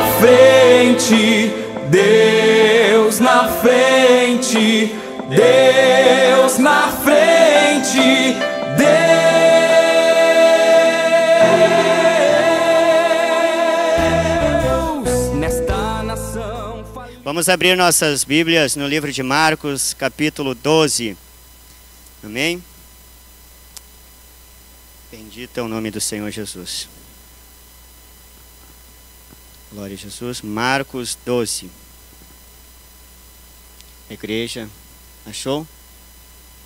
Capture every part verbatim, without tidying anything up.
na frente, Deus na frente, Deus na frente, Deus nesta nação. Vamos abrir nossas Bíblias no livro de Marcos, capítulo doze. Amém? Bendito é o nome do Senhor Jesus. Glória a Jesus. Marcos doze. Igreja, achou?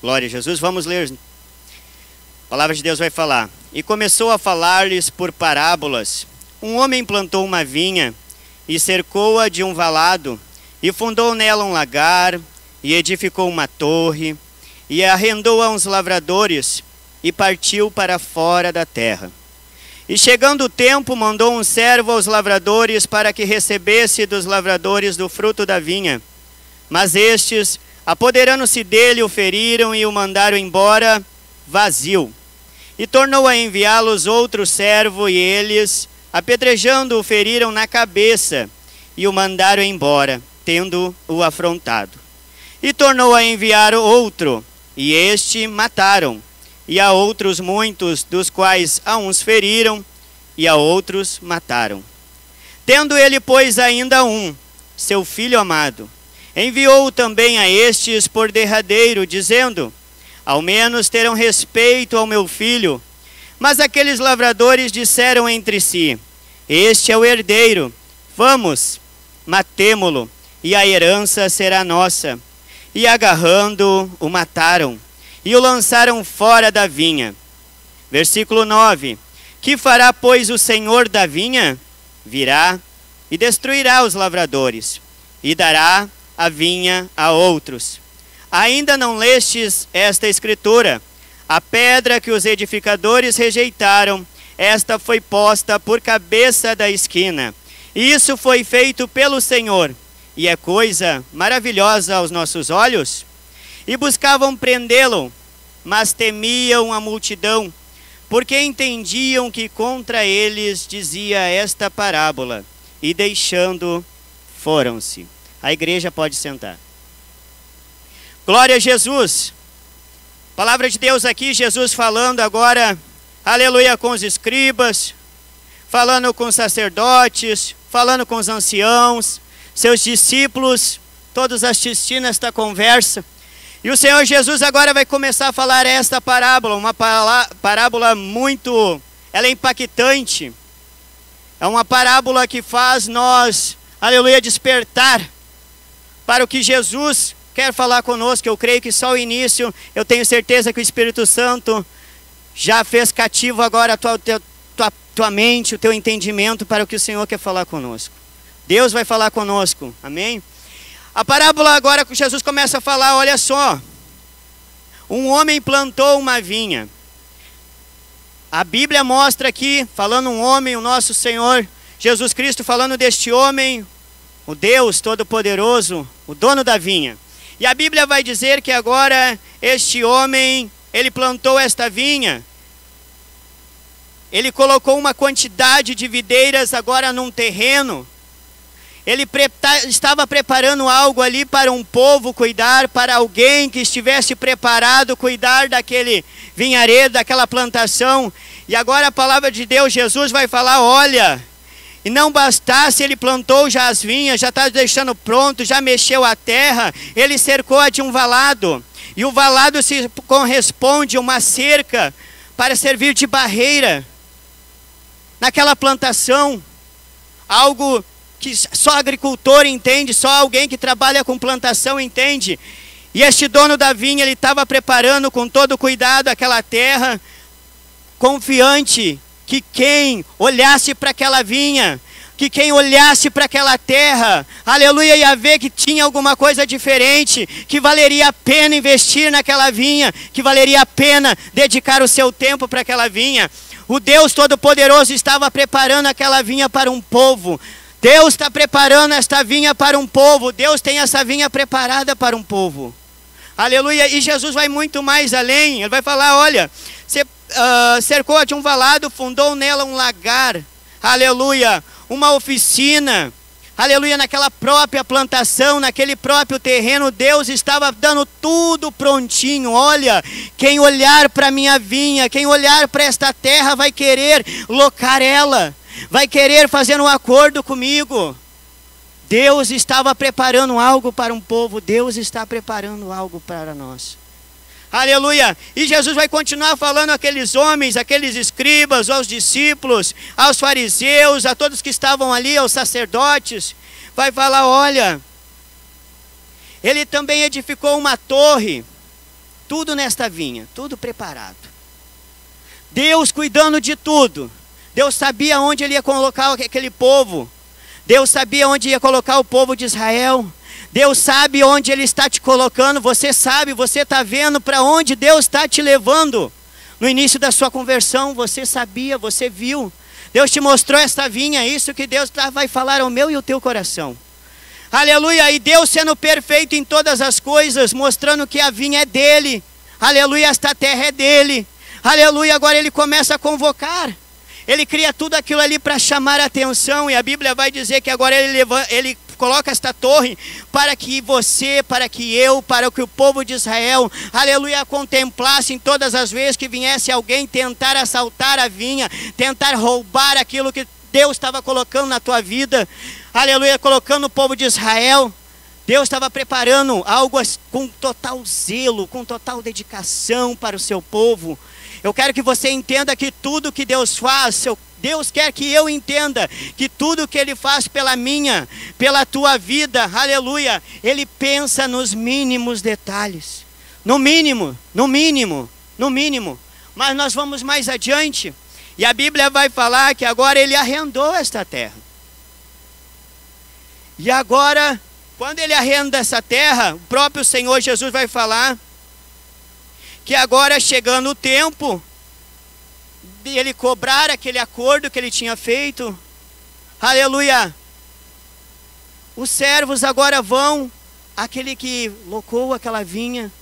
Glória a Jesus. Vamos ler. A palavra de Deus vai falar. E começou a falar-lhes por parábolas. Um homem plantou uma vinha e cercou-a de um valado, e fundou nela um lagar, e edificou uma torre, e arrendou a uns lavradores, e partiu para fora da terra. E chegando o tempo, mandou um servo aos lavradores para que recebesse dos lavradores do fruto da vinha. Mas estes, apoderando-se dele, o feriram e o mandaram embora vazio. E tornou a enviá-los outro servo, e eles, apedrejando-o, feriram na cabeça e o mandaram embora, tendo-o afrontado. E tornou a enviar outro, e este mataram. E a outros muitos, dos quais a uns feriram, e a outros mataram. Tendo ele, pois, ainda um, seu filho amado, enviou-o também a estes por derradeiro, dizendo, ao menos terão respeito ao meu filho. Mas aqueles lavradores disseram entre si, este é o herdeiro, vamos, matemo-lo, e a herança será nossa. E agarrando-o, o mataram. E o lançaram fora da vinha. Versículo nove. Que fará, pois, o senhor da vinha? Virá e destruirá os lavradores, e dará a vinha a outros. Ainda não lestes esta escritura? A pedra que os edificadores rejeitaram, esta foi posta por cabeça da esquina. Isso foi feito pelo Senhor, e é coisa maravilhosa aos nossos olhos? E buscavam prendê-lo, mas temiam a multidão, porque entendiam que contra eles dizia esta parábola, e deixando, foram-se. A igreja pode sentar. Glória a Jesus! Palavra de Deus aqui, Jesus falando agora, aleluia, com os escribas, falando com os sacerdotes, falando com os anciãos, seus discípulos, todos assistindo esta conversa. E o Senhor Jesus agora vai começar a falar esta parábola, uma parábola muito, ela é impactante. É uma parábola que faz nós, aleluia, despertar para o que Jesus quer falar conosco. Eu creio que só o início, eu tenho certeza que o Espírito Santo já fez cativo agora a tua, tua, tua mente, o teu entendimento para o que o Senhor quer falar conosco. Deus vai falar conosco, amém? A parábola agora que Jesus começa a falar, olha só. Um homem plantou uma vinha. A Bíblia mostra aqui, falando um homem, o nosso Senhor Jesus Cristo, falando deste homem, o Deus Todo-Poderoso, o dono da vinha. E a Bíblia vai dizer que agora este homem, ele plantou esta vinha. Ele colocou uma quantidade de videiras agora num terreno. Ele estava preparando algo ali para um povo cuidar, para alguém que estivesse preparado cuidar daquele vinharedo, daquela plantação. E agora a palavra de Deus, Jesus vai falar, olha, e não bastasse, ele plantou já as vinhas, já está deixando pronto, já mexeu a terra, ele cercou-a de um valado. E o valado se corresponde a uma cerca para servir de barreira naquela plantação, algo que só agricultor entende, só alguém que trabalha com plantação entende. E este dono da vinha, ele estava preparando com todo cuidado aquela terra, confiante que quem olhasse para aquela vinha, que quem olhasse para aquela terra, aleluia, ia ver que tinha alguma coisa diferente, que valeria a pena investir naquela vinha, que valeria a pena dedicar o seu tempo para aquela vinha. O Deus Todo-Poderoso estava preparando aquela vinha para um povo. Deus está preparando esta vinha para um povo. Deus tem essa vinha preparada para um povo. Aleluia. E Jesus vai muito mais além. Ele vai falar, olha, cercou-a de um valado, fundou nela um lagar. Aleluia. uma oficina, aleluia, naquela própria plantação, naquele próprio terreno, Deus estava dando tudo prontinho. Olha, quem olhar para a minha vinha, quem olhar para esta terra vai querer locar ela, vai querer fazer um acordo comigo. Deus estava preparando algo para um povo, Deus está preparando algo para nós. Aleluia! E Jesus vai continuar falando àqueles homens, àqueles escribas, aos discípulos, aos fariseus, a todos que estavam ali, aos sacerdotes. Vai falar, olha, ele também edificou uma torre, tudo nesta vinha, tudo preparado. Deus cuidando de tudo. Deus sabia onde ele ia colocar aquele povo. Deus sabia onde ia colocar o povo de Israel. Deus sabe onde Ele está te colocando, você sabe, você está vendo para onde Deus está te levando. No início da sua conversão, você sabia, você viu. Deus te mostrou esta vinha, isso que Deus vai falar ao meu e ao teu coração. Aleluia, e Deus sendo perfeito em todas as coisas, mostrando que a vinha é dEle. Aleluia, esta terra é dEle. Aleluia, agora Ele começa a convocar. Ele cria tudo aquilo ali para chamar a atenção. E a Bíblia vai dizer que agora Ele leva, ele coloca esta torre para que você, para que eu, para que o povo de Israel, aleluia, contemplasse em todas as vezes que viesse alguém tentar assaltar a vinha, tentar roubar aquilo que Deus estava colocando na tua vida, aleluia, colocando o povo de Israel. Deus estava preparando algo com total zelo, com total dedicação para o seu povo. Eu quero que você entenda que tudo que Deus faz, seu Deus quer que eu entenda que tudo que Ele faz pela minha, pela tua vida, aleluia, Ele pensa nos mínimos detalhes. No mínimo, no mínimo, no mínimo. Mas nós vamos mais adiante. E a Bíblia vai falar que agora Ele arrendou esta terra. E agora, quando Ele arrenda essa terra, o próprio Senhor Jesus vai falar que agora chegando o tempo de ele cobrar aquele acordo que ele tinha feito, aleluia, os servos agora vão, aquele que locou aquela vinha,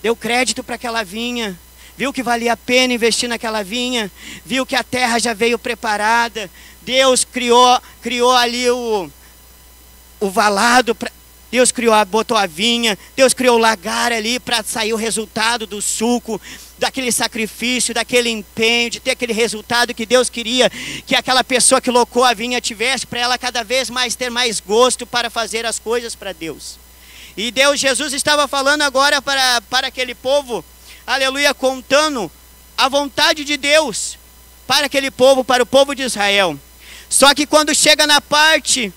deu crédito para aquela vinha, viu que valia a pena investir naquela vinha, viu que a terra já veio preparada, Deus criou, criou ali o, o valado para... Deus criou, botou a vinha, Deus criou o lagar ali para sair o resultado do suco, daquele sacrifício, daquele empenho, de ter aquele resultado que Deus queria que aquela pessoa que locou a vinha tivesse, para ela cada vez mais ter mais gosto para fazer as coisas para Deus. E Deus, Jesus estava falando agora para, para aquele povo, aleluia, contando a vontade de Deus para aquele povo, para o povo de Israel. Só que quando chega na parte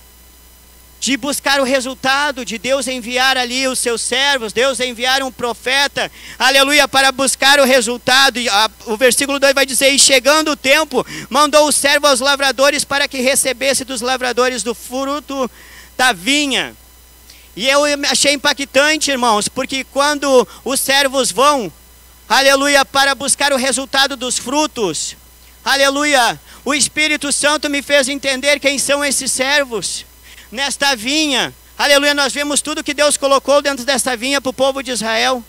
de buscar o resultado, de Deus enviar ali os seus servos, Deus enviar um profeta, aleluia, para buscar o resultado. E a, o versículo dois vai dizer, e chegando o tempo, mandou o servo aos lavradores para que recebesse dos lavradores do fruto da vinha. E eu achei impactante, irmãos, porque quando os servos vão, aleluia, para buscar o resultado dos frutos, aleluia, o Espírito Santo me fez entender quem são esses servos. Nesta vinha, aleluia, nós vemos tudo que Deus colocou dentro desta vinha para o povo de Israel.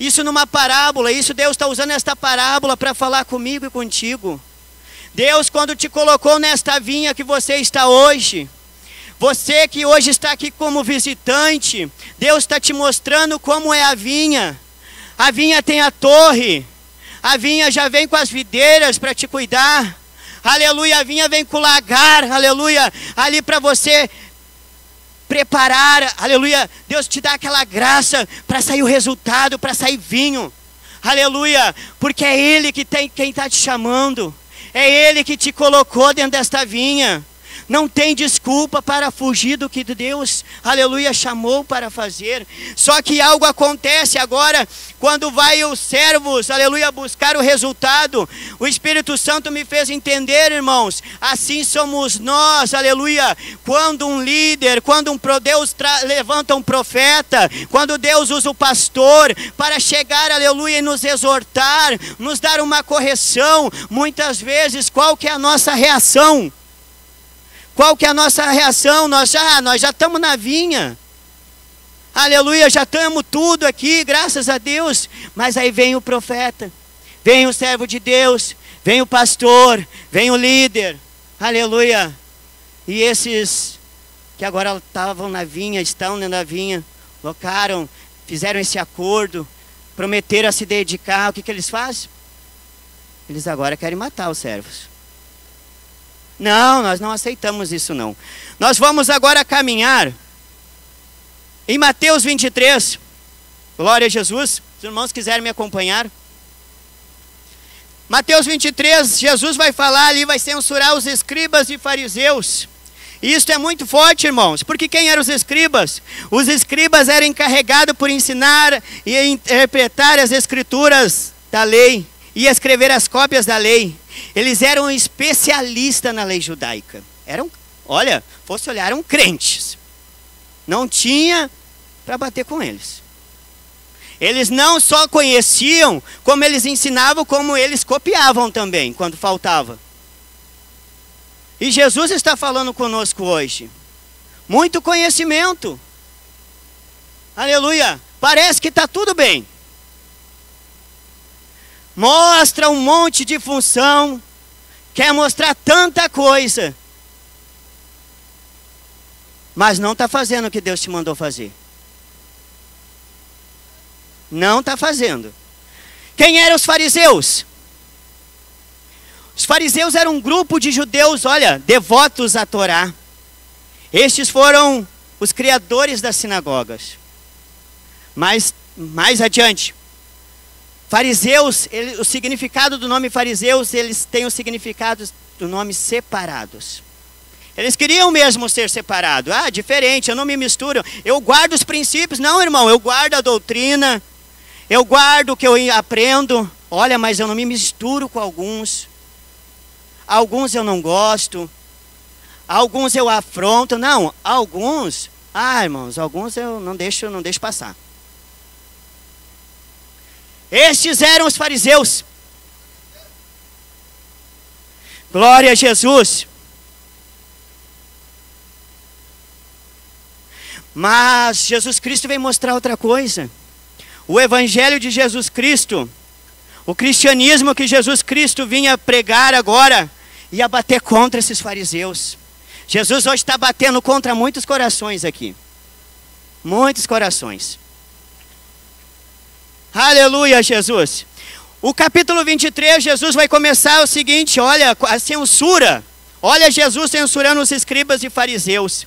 Isso numa parábola, isso Deus está usando esta parábola para falar comigo e contigo. Deus, quando te colocou nesta vinha que você está hoje, você que hoje está aqui como visitante, Deus está te mostrando como é a vinha. A vinha tem a torre, a vinha já vem com as videiras para te cuidar. Aleluia, a vinha vem com o lagar, aleluia, ali para você preparar, aleluia, Deus te dá aquela graça para sair o resultado, para sair vinho, aleluia, porque é Ele que tem, quem está te chamando, é Ele que te colocou dentro desta vinha, não tem desculpa para fugir do que Deus, aleluia, chamou para fazer. Só que algo acontece agora, quando vai os servos, aleluia, buscar o resultado, o Espírito Santo me fez entender, irmãos, assim somos nós, aleluia, quando um líder, quando um Deus levanta um profeta, quando Deus usa o pastor para chegar, aleluia, e nos exortar, nos dar uma correção, muitas vezes, qual que é a nossa reação? Qual que é a nossa reação? Nós já nós já estamos na vinha. Aleluia, já estamos tudo aqui, graças a Deus. Mas aí vem o profeta, vem o servo de Deus, vem o pastor, vem o líder. Aleluia. E esses que agora estavam na vinha, estão na vinha, locaram, fizeram esse acordo, prometeram a se dedicar, o que, que eles fazem? Eles agora querem matar os servos. Não, nós não aceitamos isso não. Nós vamos agora caminhar em Mateus vinte e três. Glória a Jesus. Se os irmãos quiserem me acompanhar. Mateus vinte e três, Jesus vai falar ali, vai censurar os escribas e fariseus. E isso é muito forte, irmãos, porque quem eram os escribas? Os escribas eram encarregados por ensinar e interpretar as escrituras da lei e escrever as cópias da lei. Eles eram especialistas na lei judaica. Eram, olha, fosse olhar, eram crentes. Não tinha para bater com eles. Eles não só conheciam, como eles ensinavam, como eles copiavam também, quando faltava. E Jesus está falando conosco hoje. Muito conhecimento. Aleluia. Parece que está tudo bem. Mostra um monte de função. Quer mostrar tanta coisa. Mas não está fazendo o que Deus te mandou fazer. Não está fazendo. Quem eram os fariseus? Os fariseus eram um grupo de judeus, olha, devotos à Torá. Estes foram os criadores das sinagogas. Mas, mais adiante, fariseus, ele, o significado do nome fariseus, eles têm o significado do nome separados. Eles queriam mesmo ser separados. Ah, diferente, eu não me misturo, eu guardo os princípios. Não, irmão, eu guardo a doutrina. Eu guardo o que eu aprendo. Olha, mas eu não me misturo com alguns. Alguns eu não gosto. Alguns eu afronto. Não, alguns... Ah, irmãos, alguns eu não deixo, não deixo passar. Estes eram os fariseus. Glória a Jesus. Mas Jesus Cristo vem mostrar outra coisa. O evangelho de Jesus Cristo, o cristianismo que Jesus Cristo vinha pregar agora, ia bater contra esses fariseus. Jesus hoje está batendo contra muitos corações aqui. Muitos corações. Aleluia, Jesus. O capítulo vinte e três, Jesus vai começar o seguinte, olha, a censura. Olha Jesus censurando os escribas e fariseus.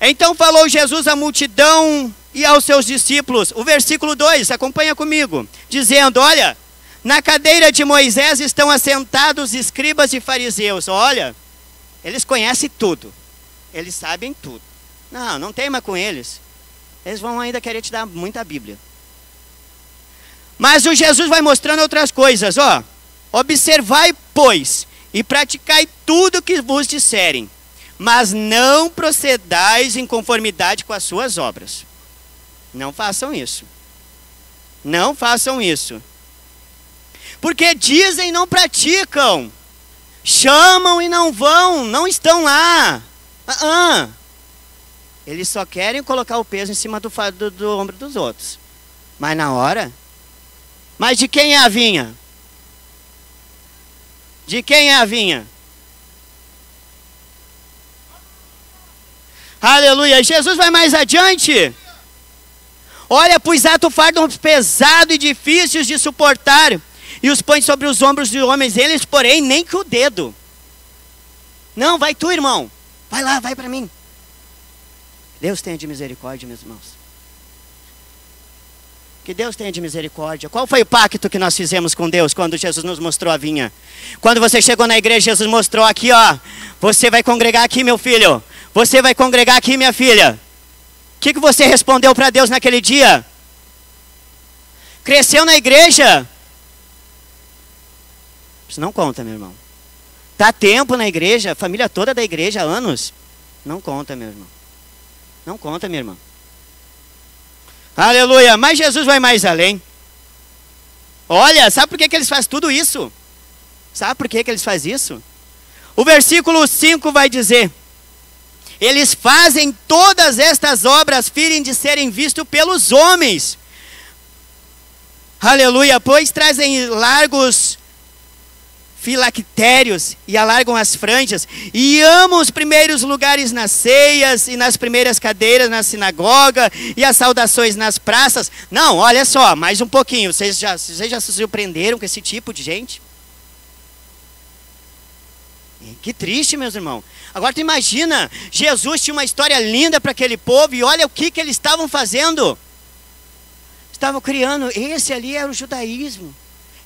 Então falou Jesus à multidão e aos seus discípulos. O versículo dois, acompanha comigo. Dizendo, olha, na cadeira de Moisés estão assentados escribas e fariseus. Olha, eles conhecem tudo. Eles sabem tudo. Não, não tema com eles. Eles vão ainda querer te dar muita Bíblia. Mas o Jesus vai mostrando outras coisas, ó. Observai, pois, e praticai tudo que vos disserem. Mas não procedais em conformidade com as suas obras. Não façam isso. Não façam isso. Porque dizem e não praticam. Chamam e não vão. Não estão lá. Uh-uh. Eles só querem colocar o peso em cima do, do, do ombro dos outros. Mas na hora... Mas de quem é a vinha? De quem é a vinha? Aleluia, Jesus vai mais adiante. Olha, pois ato fardo pesado e difíceis de suportar, e os põe sobre os ombros de homens, eles porém nem que o dedo. Não, vai tu, irmão. Vai lá, vai para mim. Deus tenha de misericórdia, meus irmãos. Que Deus tenha de misericórdia. Qual foi o pacto que nós fizemos com Deus quando Jesus nos mostrou a vinha? Quando você chegou na igreja, Jesus mostrou aqui, ó. Você vai congregar aqui, meu filho. Você vai congregar aqui, minha filha. O que, que você respondeu para Deus naquele dia? Cresceu na igreja? Isso não conta, meu irmão. Tá tempo na igreja, família toda da igreja, anos? Não conta, meu irmão. Não conta, minha irmã. Aleluia, mas Jesus vai mais além. Olha, sabe por que, que eles fazem tudo isso? Sabe por que, que eles fazem isso? O versículo cinco vai dizer: eles fazem todas estas obras, firem de serem vistos pelos homens. Aleluia, pois trazem largos filactérios e alargam as franjas, e amam os primeiros lugares nas ceias e nas primeiras cadeiras na sinagoga e as saudações nas praças. Não, olha só, mais um pouquinho. Vocês já, vocês já se surpreenderam com esse tipo de gente? Que triste, meus irmãos. Agora tu imagina, Jesus tinha uma história linda para aquele povo e olha o que, que eles estavam fazendo. Estavam criando, esse ali era o judaísmo.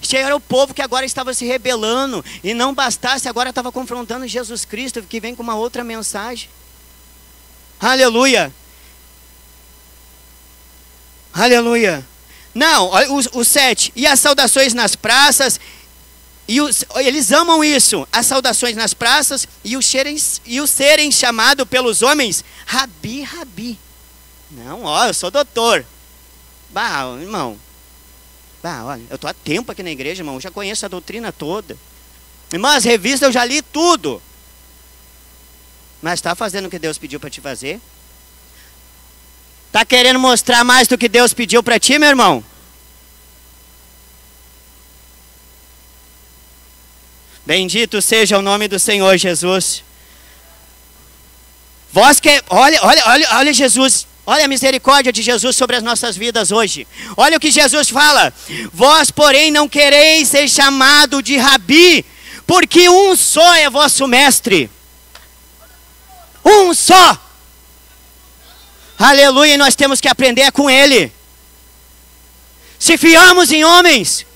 Este era o povo que agora estava se rebelando, e não bastasse, agora estava confrontando Jesus Cristo, que vem com uma outra mensagem. Aleluia! Aleluia! Não, o sete, e as saudações nas praças, e os, eles amam isso, as saudações nas praças, e o serem, e o serem chamado pelos homens, Rabi, Rabi. Não, ó, eu sou doutor. Bah, irmão. Ah, olha, eu estou há tempo aqui na igreja, irmão, eu já conheço a doutrina toda. Irmão, as revistas eu já li tudo. Mas está fazendo o que Deus pediu para te fazer? Está querendo mostrar mais do que Deus pediu para ti, meu irmão? Bendito seja o nome do Senhor Jesus. Vós que... Olha, olha, olha, olha Jesus... Olha a misericórdia de Jesus sobre as nossas vidas hoje. Olha o que Jesus fala. Vós, porém, não quereis ser chamado de Rabi, porque um só é vosso mestre. Um só. Aleluia, e nós temos que aprender com Ele. Se fiamos em homens.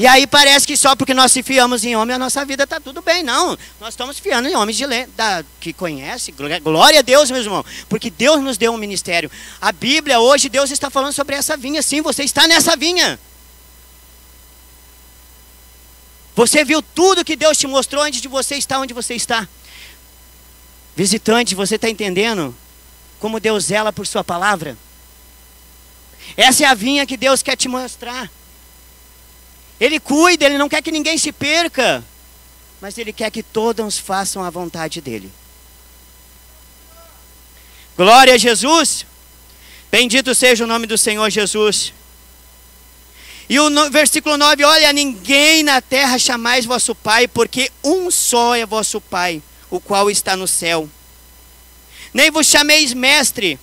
E aí parece que só porque nós se fiamos em homem, a nossa vida está tudo bem. Não, nós estamos fiando em homens de le... da... que conhece. Glória a Deus, meu irmão, porque Deus nos deu um ministério. A Bíblia hoje, Deus está falando sobre essa vinha. Sim, você está nessa vinha. Você viu tudo que Deus te mostrou antes de você estar onde você está. Visitante, você está entendendo como Deus zela por sua palavra? Essa é a vinha que Deus quer te mostrar. Ele cuida, Ele não quer que ninguém se perca, mas Ele quer que todos façam a vontade dEle. Glória a Jesus, bendito seja o nome do Senhor Jesus. E o no, versículo nove, olha, ninguém na terra chamais vosso Pai, porque um só é vosso Pai, o qual está no céu. Nem vos chameis mestre,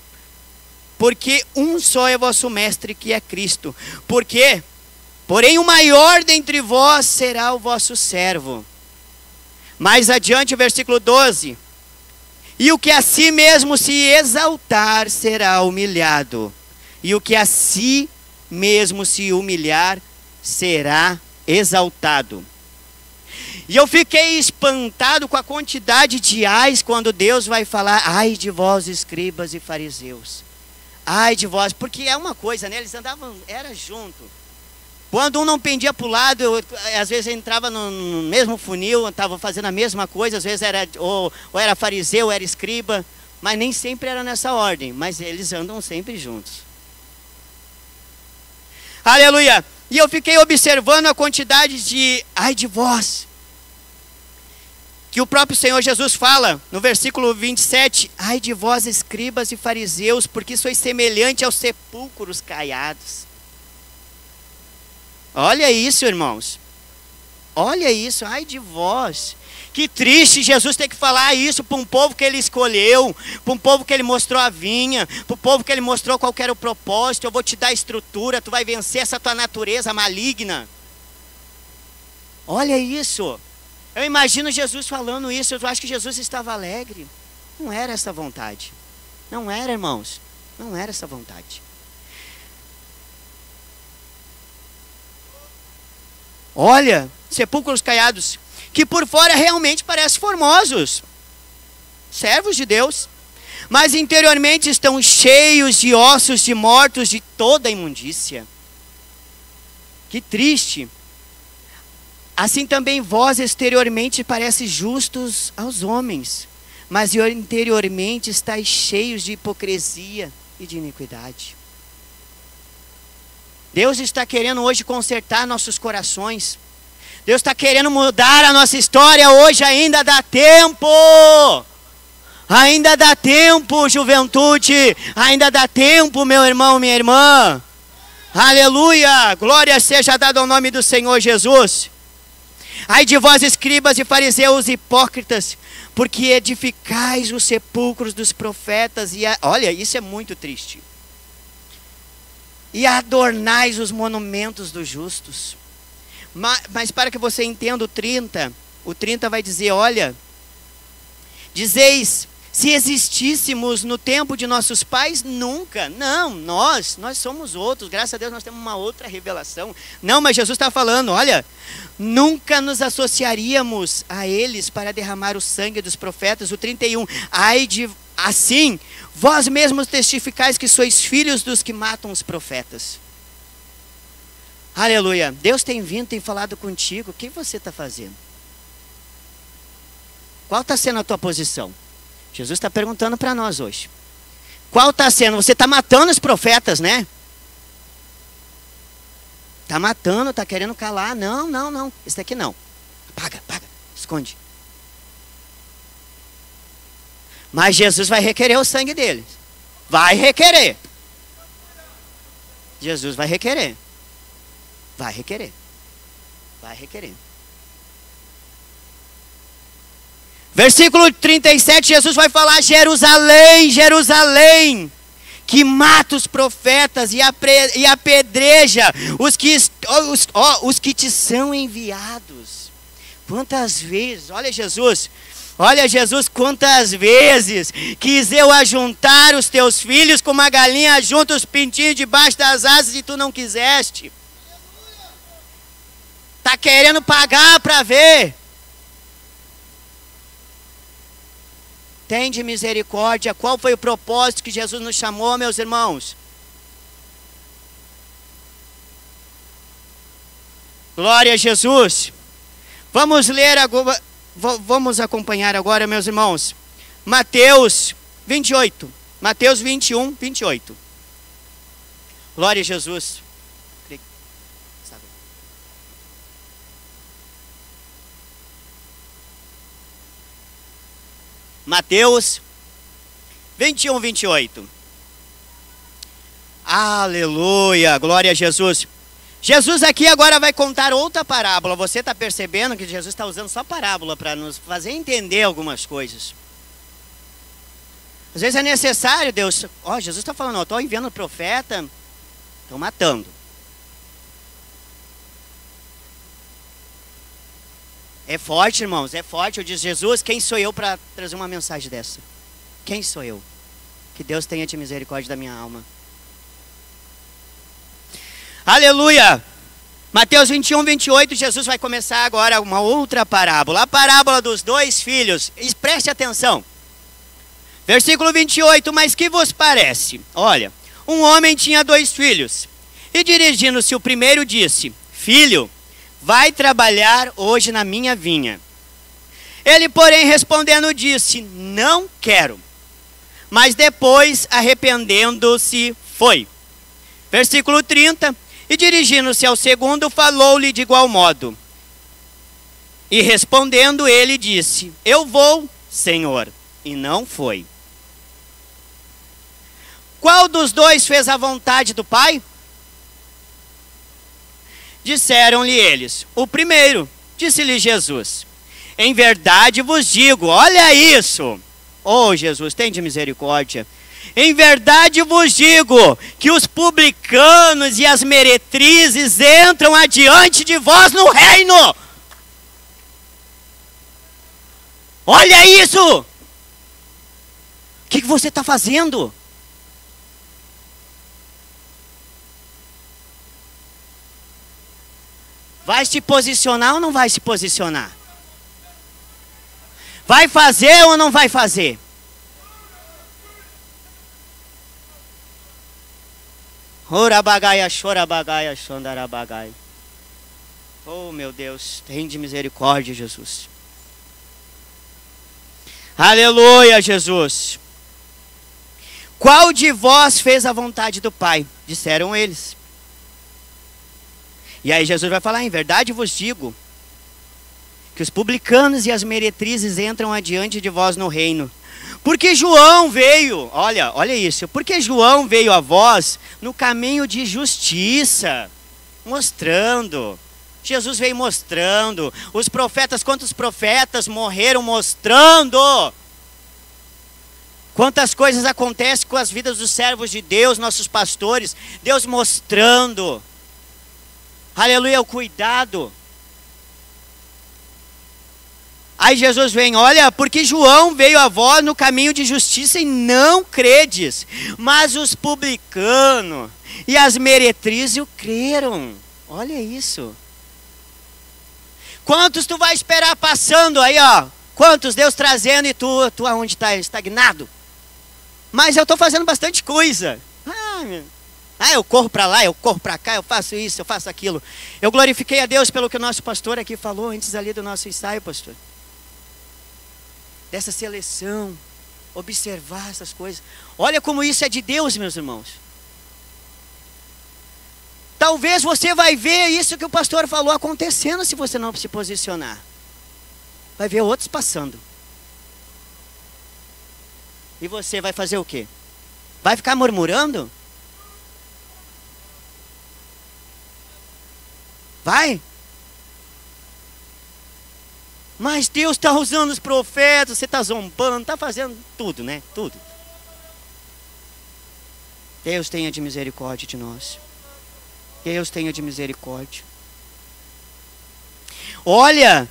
porque um só é vosso mestre, que é Cristo. Por quê? Porém, o maior dentre vós será o vosso servo. Mais adiante, o versículo doze. E o que a si mesmo se exaltar será humilhado. E o que a si mesmo se humilhar será exaltado. E eu fiquei espantado com a quantidade de ais quando Deus vai falar: ai de vós, escribas e fariseus. Ai de vós, porque é uma coisa, né? Eles andavam, era junto. Quando um não pendia para o lado, eu, às vezes eu entrava no, no mesmo funil, estava fazendo a mesma coisa, às vezes era, ou, ou era fariseu, ou era escriba, mas nem sempre era nessa ordem, mas eles andam sempre juntos. Aleluia! E eu fiquei observando a quantidade de, ai de vós, que o próprio Senhor Jesus fala, no versículo vinte e sete, ai de vós, escribas e fariseus, porque sois semelhante aos sepulcros caiados. Olha isso, irmãos. Olha isso, ai de vós. Que triste Jesus ter que falar isso para um povo que Ele escolheu, para um povo que Ele mostrou a vinha, para um povo que Ele mostrou qual era o propósito. Eu vou te dar estrutura, tu vai vencer essa tua natureza maligna. Olha isso. Eu imagino Jesus falando isso, eu acho que Jesus estava alegre. Não era essa vontade. Não era, irmãos. Não era essa vontade. Olha, sepulcros caiados, que por fora realmente parecem formosos, servos de Deus, mas interiormente estão cheios de ossos de mortos, de toda a imundícia. Que triste! Assim também vós exteriormente parece justos aos homens, mas interiormente estáis cheios de hipocrisia e de iniquidade. Deus está querendo hoje consertar nossos corações. Deus está querendo mudar a nossa história hoje. Ainda dá tempo. Ainda dá tempo, juventude. Ainda dá tempo, meu irmão, minha irmã. Aleluia! Glória seja dada ao nome do Senhor Jesus. Ai de vós, escribas e fariseus hipócritas, porque edificais os sepulcros dos profetas e a... olha, isso é muito triste. E adornais os monumentos dos justos. Mas, mas para que você entenda o trinta, o trinta vai dizer, olha, dizeis, se existíssemos no tempo de nossos pais, nunca. Não, nós, nós somos outros, graças a Deus nós temos uma outra revelação. Não, mas Jesus está falando, olha, nunca nos associaríamos a eles para derramar o sangue dos profetas. O trinta e um, ai de... assim, vós mesmos testificais que sois filhos dos que matam os profetas. Aleluia. Deus tem vindo, tem falado contigo. O que você está fazendo? Qual está sendo a tua posição? Jesus está perguntando para nós hoje. Qual está sendo? Você está matando os profetas, né? Está matando, está querendo calar. Não, não, não. Esse daqui não. Apaga, apaga, esconde. Mas Jesus vai requerer o sangue deles. Vai requerer. Jesus vai requerer. Vai requerer. Vai requerer. Versículo trinta e sete, Jesus vai falar, Jerusalém, Jerusalém, que mata os profetas e, apre, e apedreja os que, os, oh, os que te são enviados. Quantas vezes, olha Jesus... Olha Jesus, quantas vezes quis eu ajuntar os teus filhos como a galinha ajunta os pintinhos debaixo das asas e tu não quiseste. Tá querendo pagar para ver. Tende misericórdia. Qual foi o propósito que Jesus nos chamou, meus irmãos? Glória a Jesus. Vamos ler agora... Vamos acompanhar agora, meus irmãos. Mateus vinte e oito. Mateus vinte e um, vinte e oito. Glória a Jesus. Mateus vinte e um, vinte e oito. Aleluia, glória a Jesus. Jesus aqui agora vai contar outra parábola. Você está percebendo que Jesus está usando só parábola para nos fazer entender algumas coisas. Às vezes é necessário, Deus... Ó, Jesus está falando, ó, estou enviando o profeta, estão matando. É forte, irmãos, é forte. Eu disse, Jesus, quem sou eu para trazer uma mensagem dessa? Quem sou eu? Que Deus tenha de misericórdia da minha alma. Aleluia! Mateus vinte e um, vinte e oito, Jesus vai começar agora uma outra parábola. A parábola dos dois filhos. Preste atenção. Versículo vinte e oito, mas que vos parece? Olha, um homem tinha dois filhos. E dirigindo-se o primeiro disse, filho, vai trabalhar hoje na minha vinha. Ele, porém, respondendo, disse, não quero. Mas depois, arrependendo-se, foi. Versículo trinta. E dirigindo-se ao segundo, falou-lhe de igual modo. E respondendo ele disse, eu vou, Senhor. E não foi. Qual dos dois fez a vontade do pai? Disseram-lhe eles, o primeiro. Disse-lhe Jesus, em verdade vos digo, olha isso. Oh Jesus, tende misericórdia. Em verdade vos digo que os publicanos e as meretrizes entram adiante de vós no reino. Olha isso! O que que você está fazendo? Vai se posicionar ou não vai se posicionar? Vai fazer ou não vai fazer? Orabagaia, chorabagaia, xandarabagaia. Oh, meu Deus, tende misericórdia, Jesus. Aleluia, Jesus. Qual de vós fez a vontade do Pai? Disseram eles. E aí Jesus vai falar, em verdade vos digo, que os publicanos e as meretrizes entram adiante de vós no reino. Porque João veio, olha, olha isso, porque João veio a vós no caminho de justiça, mostrando. Jesus veio mostrando. Os profetas, quantos profetas morreram mostrando? Quantas coisas acontecem com as vidas dos servos de Deus, nossos pastores. Deus mostrando. Aleluia, o cuidado. Aí Jesus vem, olha, porque João veio a vós no caminho de justiça e não credes, mas os publicanos e as meretrizes o creram. Olha isso. Quantos tu vai esperar passando aí, ó? Quantos Deus trazendo e tu, tu aonde está estagnado? Mas eu estou fazendo bastante coisa. Ah, meu. Ah, eu corro para lá, eu corro para cá, eu faço isso, eu faço aquilo. Eu glorifiquei a Deus pelo que o nosso pastor aqui falou antes ali do nosso ensaio, pastor. Dessa seleção, observar essas coisas. Olha como isso é de Deus, meus irmãos. Talvez você vai ver isso que o pastor falou acontecendo se você não se posicionar. Vai ver outros passando. E você vai fazer o quê? Vai ficar murmurando? Vai? Mas Deus está usando os profetas, você está zombando, está fazendo tudo, né? Tudo. Deus tenha de misericórdia de nós. Deus tenha de misericórdia. Olha,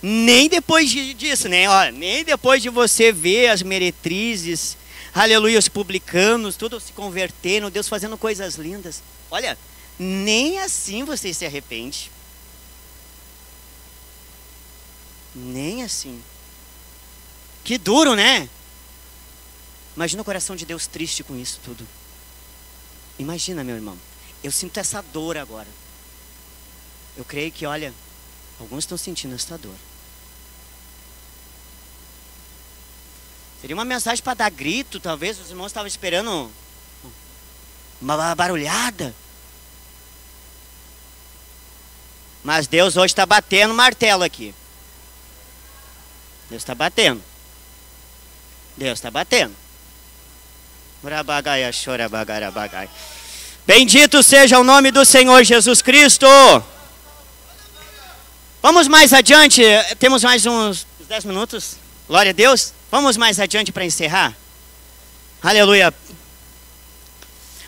nem depois disso, né? Olha, nem depois de você ver as meretrizes, aleluia, os publicanos, tudo se convertendo, Deus fazendo coisas lindas. Olha, nem assim você se arrepende. Nem assim. Que duro, né? Imagina o coração de Deus triste com isso tudo. Imagina, meu irmão. Eu sinto essa dor agora. Eu creio que, olha, alguns estão sentindo essa dor. Seria uma mensagem para dar grito, talvez. Os irmãos estavam esperando uma barulhada. Mas Deus hoje está batendo martelo aqui. Deus está batendo. Deus está batendo. Urabagaia, chorabagarabagai. Bendito seja o nome do Senhor Jesus Cristo. Vamos mais adiante. Temos mais uns dez minutos. Glória a Deus. Vamos mais adiante para encerrar. Aleluia.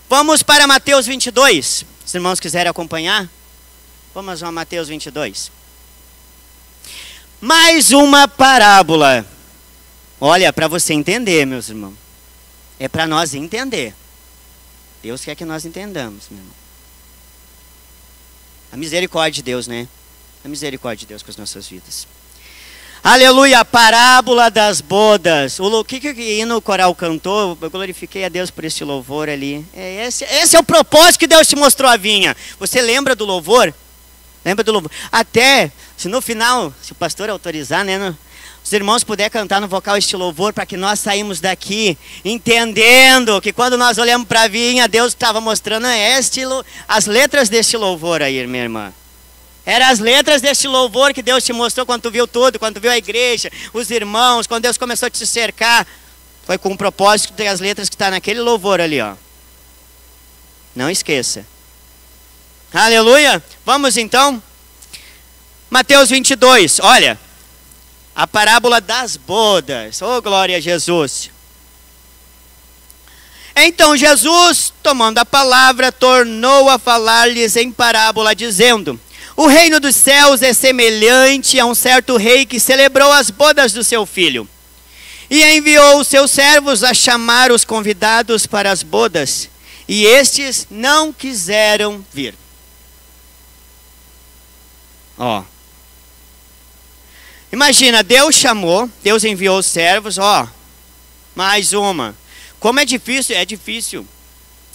Vamos para Mateus vinte e dois. Se os irmãos quiserem acompanhar. Vamos a Mateus vinte e dois. Mais uma parábola. Olha, para você entender, meus irmãos. É para nós entender. Deus quer que nós entendamos, meu irmão. A misericórdia de Deus, né? A misericórdia de Deus com as nossas vidas. Aleluia, a parábola das bodas. O que que no coral cantou? Eu glorifiquei a Deus por esse louvor ali. É esse, esse é o propósito que Deus te mostrou a vinha. Você lembra do louvor? Lembra do louvor? Até, se no final, se o pastor autorizar, né, no, os irmãos puderem cantar no vocal este louvor, para que nós saímos daqui entendendo que quando nós olhamos para a vinha, Deus estava mostrando este, as letras deste louvor aí, minha irmã. Eram as letras deste louvor que Deus te mostrou quando tu viu tudo, quando tu viu a igreja, os irmãos, quando Deus começou a te cercar. Foi com o propósito das letras que está naquele louvor ali, ó. Não esqueça. Aleluia! Vamos então. Mateus vinte e dois, olha. A parábola das bodas. Oh, glória a Jesus. Então Jesus, tomando a palavra, tornou a falar-lhes em parábola, dizendo: o reino dos céus é semelhante a um certo rei que celebrou as bodas do seu filho. E enviou os seus servos a chamar os convidados para as bodas. E estes não quiseram vir. Ó, imagina, Deus chamou, Deus enviou os servos, ó, mais uma. Como é difícil, é difícil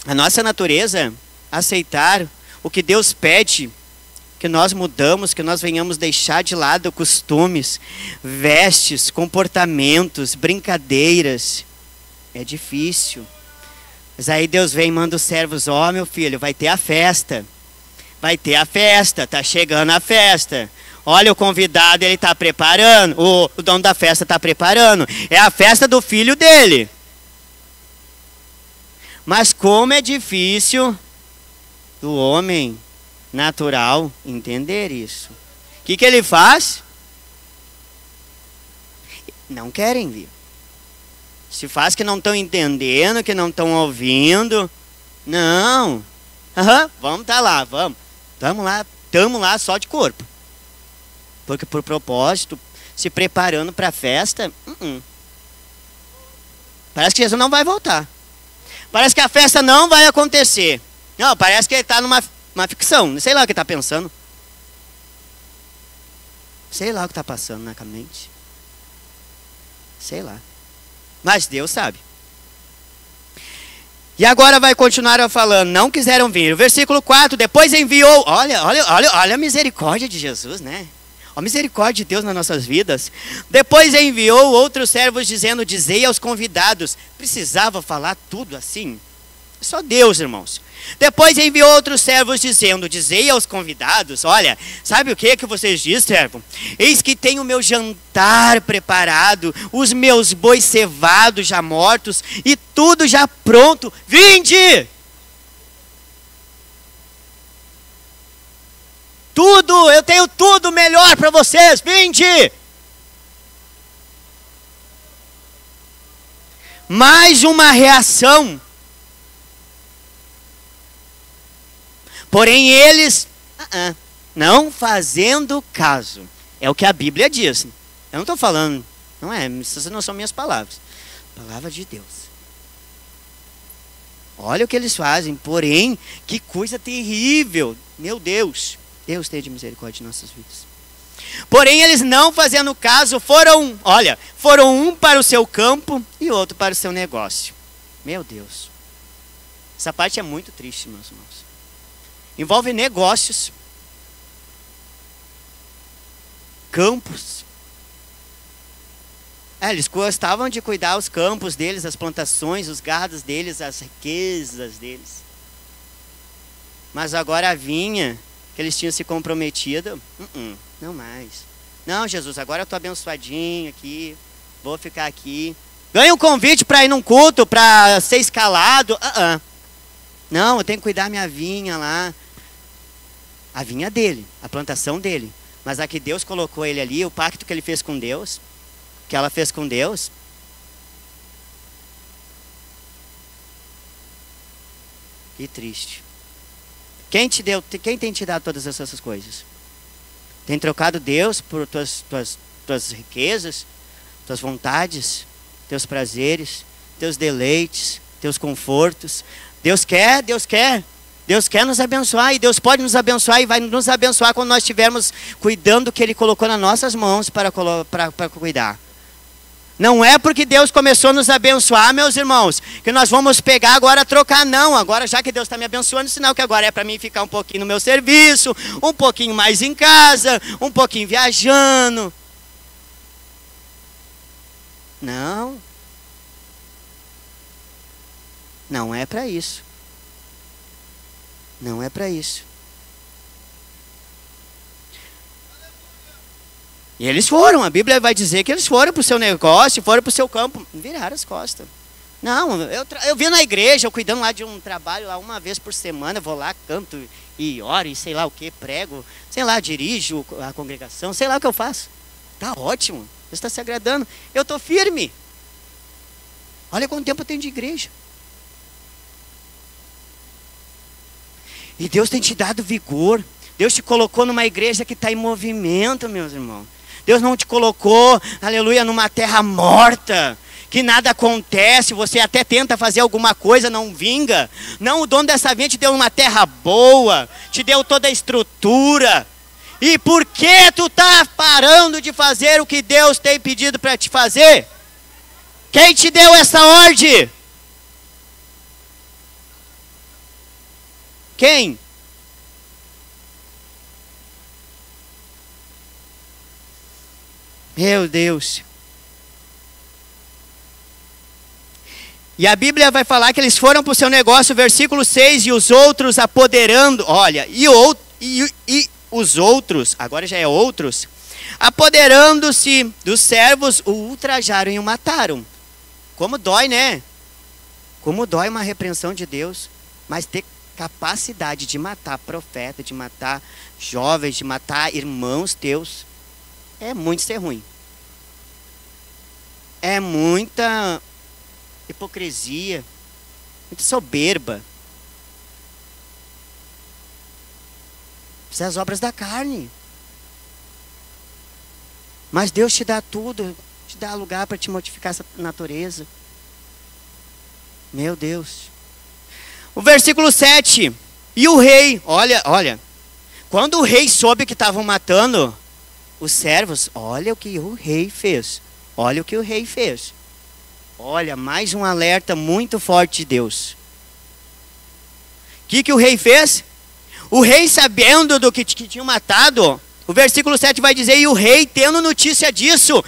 a nossa natureza aceitar o que Deus pede, que nós mudamos, que nós venhamos deixar de lado costumes, vestes, comportamentos, brincadeiras. É difícil. Mas aí Deus vem e manda os servos, ó, meu filho, vai ter a festa. Vai ter a festa, tá chegando a festa. Olha, o convidado, ele tá preparando, o, o dono da festa tá preparando. É a festa do filho dele. Mas como é difícil do homem natural entender isso. O que que ele faz? Não querem vir. Se faz que não estão entendendo, que não estão ouvindo. Não. Uhum, vamos estar tá lá, vamos. Estamos lá, estamos lá só de corpo. Porque por propósito, se preparando para a festa, uh-uh. Parece que Jesus não vai voltar. Parece que a festa não vai acontecer. Não, parece que ele está numa uma ficção. Não sei lá o que está pensando. Sei lá o que está passando na mente. Sei lá. Mas Deus sabe. E agora vai continuar falando, não quiseram vir. O versículo quatro, depois enviou. Olha, olha, olha, olha a misericórdia de Jesus, né? A misericórdia de Deus nas nossas vidas. Depois enviou outros servos dizendo, dizei aos convidados. Precisava falar tudo assim? Só Deus, irmãos. Depois enviou outros servos dizendo, dizei aos convidados, olha, sabe o que que vocês dizem, servo? Eis que tenho o meu jantar preparado, os meus bois cevados já mortos e tudo já pronto, vinde! Tudo, eu tenho tudo melhor para vocês, vinde! Mais uma reação. Porém eles, uh-uh, não fazendo caso. É o que a Bíblia diz. Eu não estou falando, não é, essas não são minhas palavras. Palavra de Deus. Olha o que eles fazem, porém, que coisa terrível. Meu Deus. Deus tenha misericórdia de nossas vidas. Porém, eles não fazendo caso, foram, olha, foram um para o seu campo e outro para o seu negócio. Meu Deus. Essa parte é muito triste, meus irmãos. Envolve negócios, campos. É, eles gostavam de cuidar os campos deles, as plantações, os gados deles, as riquezas deles. Mas agora a vinha que eles tinham se comprometido, uh-uh, não mais. Não, Jesus, agora eu estou abençoadinho aqui, vou ficar aqui. Ganha um convite para ir num culto, para ser escalado. Uh-uh. Não, eu tenho que cuidar minha vinha lá. A vinha dele, a plantação dele. Mas a que Deus colocou ele ali, o pacto que ele fez com Deus, que ela fez com Deus. Que triste. Quem te deu, quem tem te dado todas essas coisas? Tem trocado Deus por tuas, tuas, tuas riquezas, tuas vontades, teus prazeres, teus deleites, teus confortos. Deus quer, Deus quer, Deus quer nos abençoar e Deus pode nos abençoar e vai nos abençoar quando nós estivermos cuidando do que Ele colocou nas nossas mãos para, para, para cuidar. Não é porque Deus começou a nos abençoar, meus irmãos, que nós vamos pegar agora, trocar, não. Agora, já que Deus está me abençoando, sinal que agora é para mim ficar um pouquinho no meu serviço, um pouquinho mais em casa, um pouquinho viajando. Não. Não é para isso. Não é para isso. E eles foram, a Bíblia vai dizer que eles foram para o seu negócio, foram para o seu campo. Viraram as costas. Não, eu, eu vim na igreja, eu cuidando lá de um trabalho, lá uma vez por semana, eu vou lá, canto e oro, e sei lá o que, prego, sei lá, dirijo a congregação, sei lá o que eu faço. Tá ótimo, Deus está se agradando. Eu estou firme. Olha quanto tempo eu tenho de igreja. E Deus tem te dado vigor. Deus te colocou numa igreja que está em movimento, meus irmãos. Deus não te colocou, aleluia, numa terra morta, que nada acontece, você até tenta fazer alguma coisa, não vinga. Não, o dono dessa vinha te deu uma terra boa, te deu toda a estrutura. E por que tu está parando de fazer o que Deus tem pedido para te fazer? Quem te deu essa ordem? Quem? Meu Deus. E a Bíblia vai falar que eles foram para o seu negócio, versículo seis, e os outros apoderando, olha, e, out, e, e, os outros, agora já é outros, apoderando-se dos servos, o ultrajaram e o mataram. Como dói, né? Como dói uma repreensão de Deus, mas ter capacidade de matar profeta, de matar jovens, de matar irmãos teus, é muito ser ruim. É muita hipocrisia, muita soberba. Isso é as obras da carne. Mas Deus te dá tudo, te dá lugar para te modificar essa natureza. Meu Deus. O versículo sete. E o rei, olha, olha. Quando o rei soube que estavam matando os servos, olha o que o rei fez. Olha o que o rei fez. Olha, mais um alerta muito forte de Deus. O que, que o rei fez? O rei, sabendo do que, que tinham matado, o versículo sete vai dizer, e o rei, tendo notícia disso,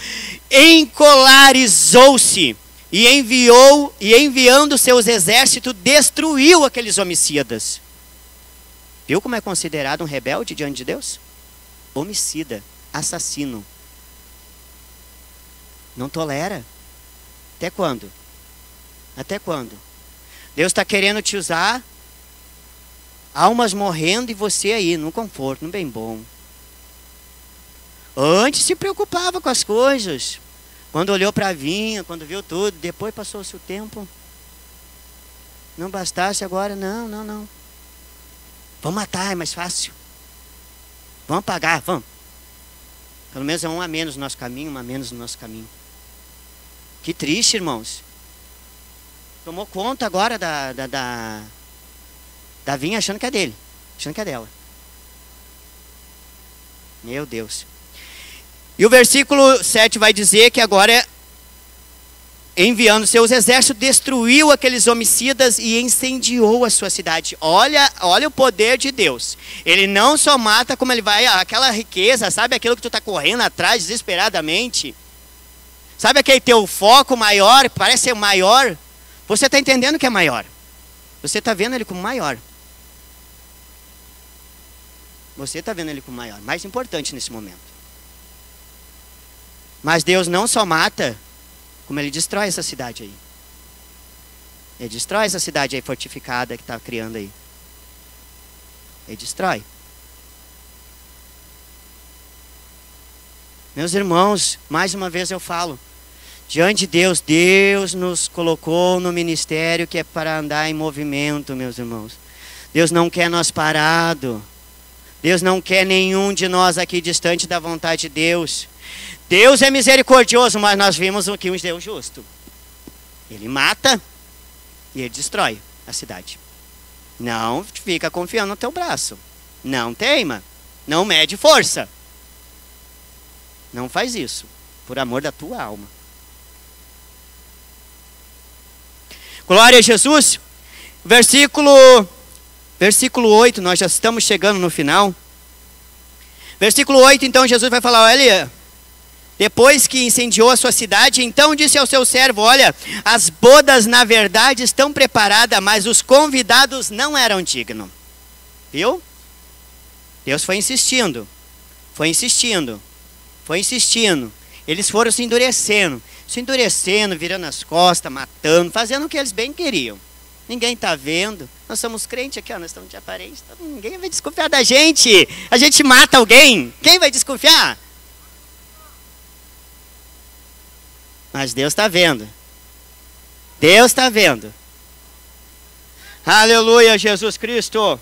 encolarizou-se. E enviou, e enviando seus exércitos, destruiu aqueles homicidas. Viu como é considerado um rebelde diante de Deus? Homicida, assassino. Não tolera. Até quando? Até quando? Deus está querendo te usar, almas morrendo e você aí, no conforto, no bem bom. Antes se preocupava com as coisas. Quando olhou para a vinha, quando viu tudo, depois passou-se o tempo. Não bastasse agora, não, não, não. Vamos matar, é mais fácil. Vamos pagar, vamos. Pelo menos é um a menos no nosso caminho, um a menos no nosso caminho. Que triste, irmãos. Tomou conta agora da, da, da, da vinha achando que é dele, achando que é dela. Meu Deus. E o versículo sete vai dizer que agora, enviando seus exércitos, destruiu aqueles homicidas e incendiou a sua cidade. Olha, olha o poder de Deus. Ele não só mata, como ele vai, aquela riqueza, sabe aquilo que tu está correndo atrás desesperadamente? Sabe aquele teu foco maior, parece ser maior? Você está entendendo que é maior. Você está vendo ele como maior. Você está vendo ele como maior, mais importante nesse momento. Mas Deus não só mata, como Ele destrói essa cidade aí. Ele destrói essa cidade aí fortificada que está criando aí. Ele destrói. Meus irmãos, mais uma vez eu falo. Diante de Deus, Deus nos colocou no ministério que é para andar em movimento, meus irmãos. Deus não quer nós parados. Deus não quer nenhum de nós aqui distante da vontade de Deus. Deus é misericordioso, mas nós vimos o que um Deus justo. Ele mata e ele destrói a cidade. Não fica confiando no teu braço. Não teima. Não mede força. Não faz isso. Por amor da tua alma. Glória a Jesus. Versículo, versículo oito, nós já estamos chegando no final. Versículo oito, então Jesus vai falar, olha... Depois que incendiou a sua cidade, então disse ao seu servo, olha, as bodas na verdade estão preparadas, mas os convidados não eram dignos. Viu? Deus foi insistindo, foi insistindo, foi insistindo. Eles foram se endurecendo, se endurecendo, virando as costas, matando, fazendo o que eles bem queriam. Ninguém está vendo, nós somos crentes aqui, ó, nós estamos de aparência, ninguém vai desconfiar da gente. A gente mata alguém, quem vai desconfiar? Mas Deus está vendo. Deus está vendo. Aleluia, Jesus Cristo.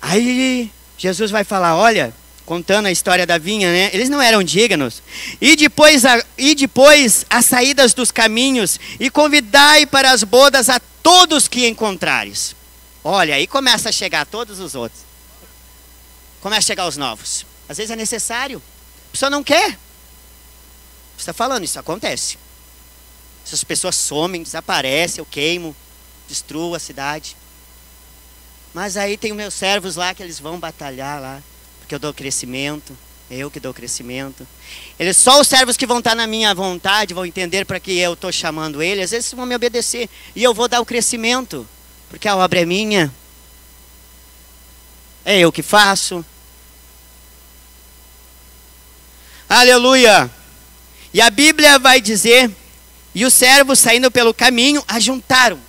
Aí Jesus vai falar, olha, contando a história da vinha, né? Eles não eram dignos. E depois, a, e depois as saídas dos caminhos, e convidai para as bodas a todos que encontrares. Olha, aí começa a chegar todos os outros. Começa a chegar os novos. Às vezes é necessário. A pessoa não quer. Está falando, isso acontece. Essas pessoas somem, desaparecem, eu queimo, destruo a cidade. Mas aí tem os meus servos lá que eles vão batalhar lá, porque eu dou crescimento, eu que dou crescimento. Eles, só os servos que vão estar na minha vontade vão entender para que eu estou chamando eles, às vezes vão me obedecer e eu vou dar o crescimento, porque a obra é minha. É eu que faço. Aleluia. E a Bíblia vai dizer, e os servos saindo pelo caminho, ajuntaram.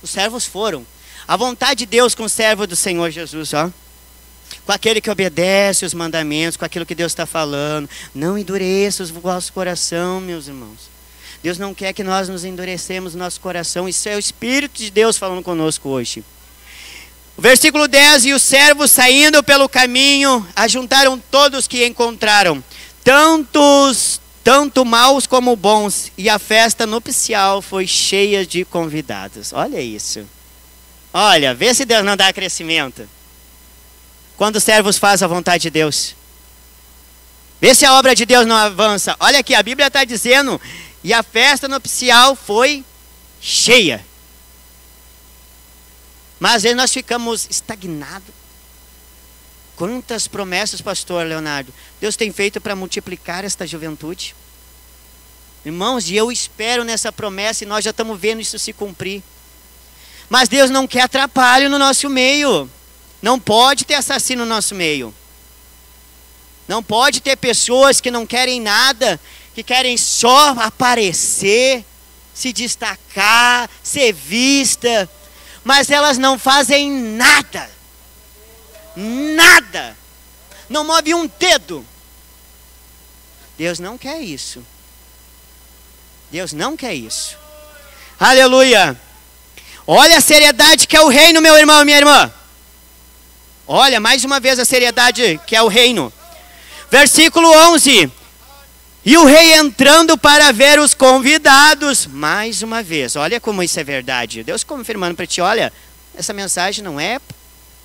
Os servos foram. A vontade de Deus com o servo do Senhor Jesus, ó. Com aquele que obedece os mandamentos, com aquilo que Deus está falando. Não endureça o vosso coração, meus irmãos. Deus não quer que nós nos endurecemos o nosso coração. Isso é o Espírito de Deus falando conosco hoje. O versículo dez, e os servos saindo pelo caminho, ajuntaram todos que encontraram, tantos, tanto maus como bons, e a festa nupcial foi cheia de convidados. Olha isso. Olha, vê se Deus não dá crescimento. Quando os servos fazem a vontade de Deus. Vê se a obra de Deus não avança. Olha aqui, a Bíblia está dizendo, e a festa nupcial foi cheia. Mas às vezes nós ficamos estagnados. Quantas promessas, pastor Leonardo, Deus tem feito para multiplicar esta juventude. Irmãos, e eu espero nessa promessa, e nós já estamos vendo isso se cumprir. Mas Deus não quer atrapalho no nosso meio. Não pode ter assassino no nosso meio. Não pode ter pessoas que não querem nada, que querem só aparecer, se destacar, ser vista, mas elas não fazem nada. Nada. Não move um dedo. Deus não quer isso. Deus não quer isso. Aleluia. Olha a seriedade que é o reino, meu irmão e minha irmã. Olha, mais uma vez a seriedade que é o reino. Versículo onze. E o rei entrando para ver os convidados. Mais uma vez. Olha como isso é verdade. Deus confirmando para ti, olha, essa mensagem não é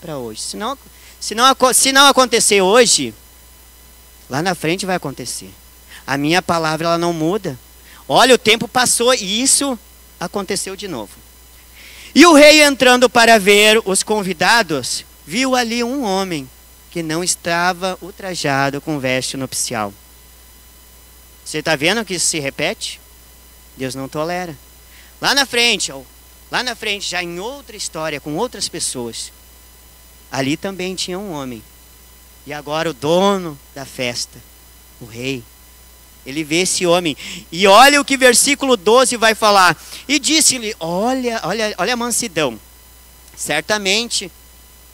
para hoje. Se não, se, não, se não acontecer hoje, lá na frente vai acontecer. A minha palavra ela não muda. Olha, o tempo passou e isso aconteceu de novo. E o rei entrando para ver os convidados, viu ali um homem que não estava ultrajado com veste nupcial. Você está vendo que isso se repete? Deus não tolera. Lá na frente, ó, lá na frente, já em outra história, com outras pessoas, ali também tinha um homem. E agora o dono da festa, o rei, ele vê esse homem. E olha o que versículo doze vai falar. E disse-lhe, olha, olha, olha a mansidão. Certamente...